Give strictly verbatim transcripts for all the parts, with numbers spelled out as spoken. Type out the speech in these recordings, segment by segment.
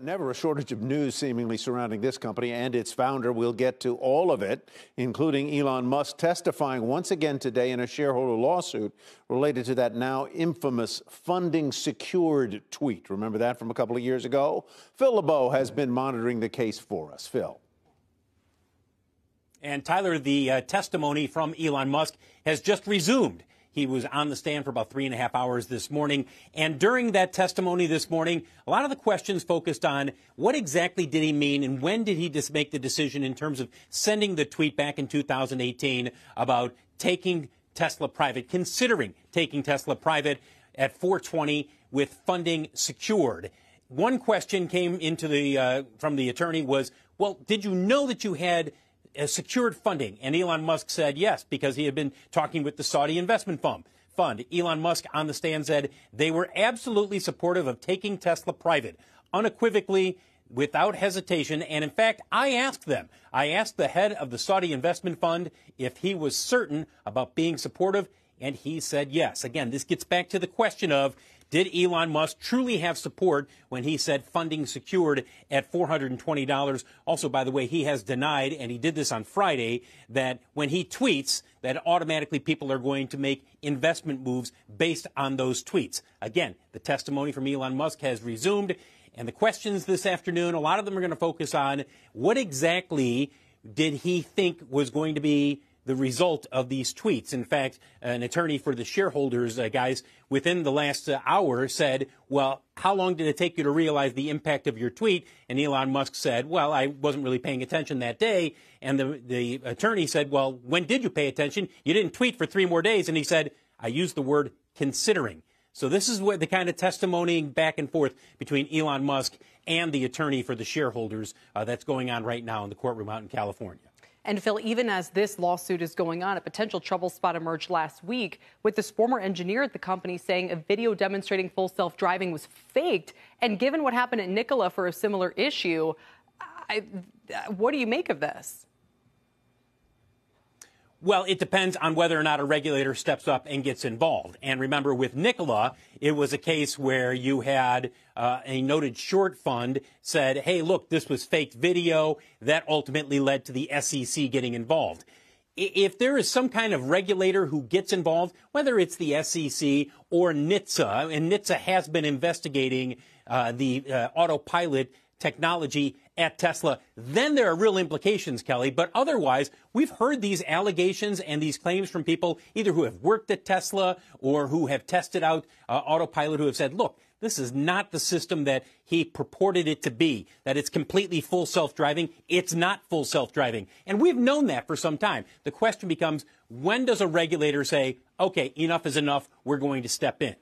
Never a shortage of news seemingly surrounding this company and its founder. We'll get to all of it, including Elon Musk testifying once again today in a shareholder lawsuit related to that now infamous funding secured tweet. Remember that from a couple of years ago? Phil LeBeau has been monitoring the case for us. Phil. And Tyler, the uh, testimony from Elon Musk has just resumed. He was on the stand for about three and a half hours this morning. And during that testimony this morning, a lot of the questions focused on what exactly did he mean and when did he just make the decision in terms of sending the tweet back in two thousand eighteen about taking Tesla private, considering taking Tesla private at four twenty with funding secured. One question came into the uh, from the attorney was, well, did you know that you had secured funding? And Elon Musk said yes, because he had been talking with the Saudi investment fund. Fund. Elon Musk on the stand said they were absolutely supportive of taking Tesla private, unequivocally, without hesitation. And in fact, I asked them, I asked the head of the Saudi investment fund if he was certain about being supportive, and he said yes. Again, this gets back to the question of, did Elon Musk truly have support when he said funding secured at four hundred twenty dollars? Also, by the way, he has denied, and he did this on Friday, that when he tweets, that automatically people are going to make investment moves based on those tweets. Again, the testimony from Elon Musk has resumed, and the questions this afternoon, a lot of them are going to focus on what exactly did he think was going to be the result of these tweets. In fact, an attorney for the shareholders, uh, guys, within the last uh, hour said, well, how long did it take you to realize the impact of your tweet? And Elon Musk said, well, I wasn't really paying attention that day. And the, the attorney said, well, when did you pay attention? You didn't tweet for three more days. And he said, I used the word considering. So this is what the kind of testimony back and forth between Elon Musk and the attorney for the shareholders uh, that's going on right now in the courtroom out in California. And, Phil, even as this lawsuit is going on, a potential trouble spot emerged last week with this former engineer at the company saying a video demonstrating full self-driving was faked. And given what happened at Nikola for a similar issue, I, what do you make of this? Well, it depends on whether or not a regulator steps up and gets involved. And remember, with Nikola, it was a case where you had uh, a noted short fund said, hey, look, this was faked video. That ultimately led to the S E C getting involved. If there is some kind of regulator who gets involved, whether it's the S E C or N H T S A, and N H T S A has been investigating uh, the uh, autopilot technology at Tesla, then there are real implications, Kelly. But otherwise, we've heard these allegations and these claims from people either who have worked at Tesla or who have tested out uh, autopilot, who have said, look, this is not the system that he purported it to be, that it's completely full self-driving. It's not full self-driving. And we've known that for some time. The question becomes, when does a regulator say, okay, enough is enough, we're going to step in?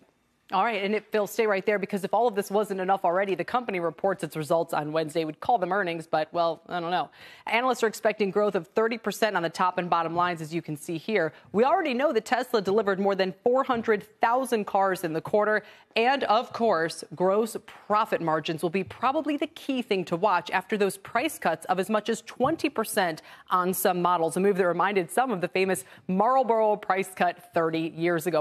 All right, and it, Phil, stay right there, because if all of this wasn't enough already, the company reports its results on Wednesday. We'd call them earnings, but, well, I don't know. Analysts are expecting growth of thirty percent on the top and bottom lines, as you can see here. We already know that Tesla delivered more than four hundred thousand cars in the quarter. And, of course, gross profit margins will be probably the key thing to watch after those price cuts of as much as twenty percent on some models, a move that reminded some of the famous Marlboro price cut thirty years ago.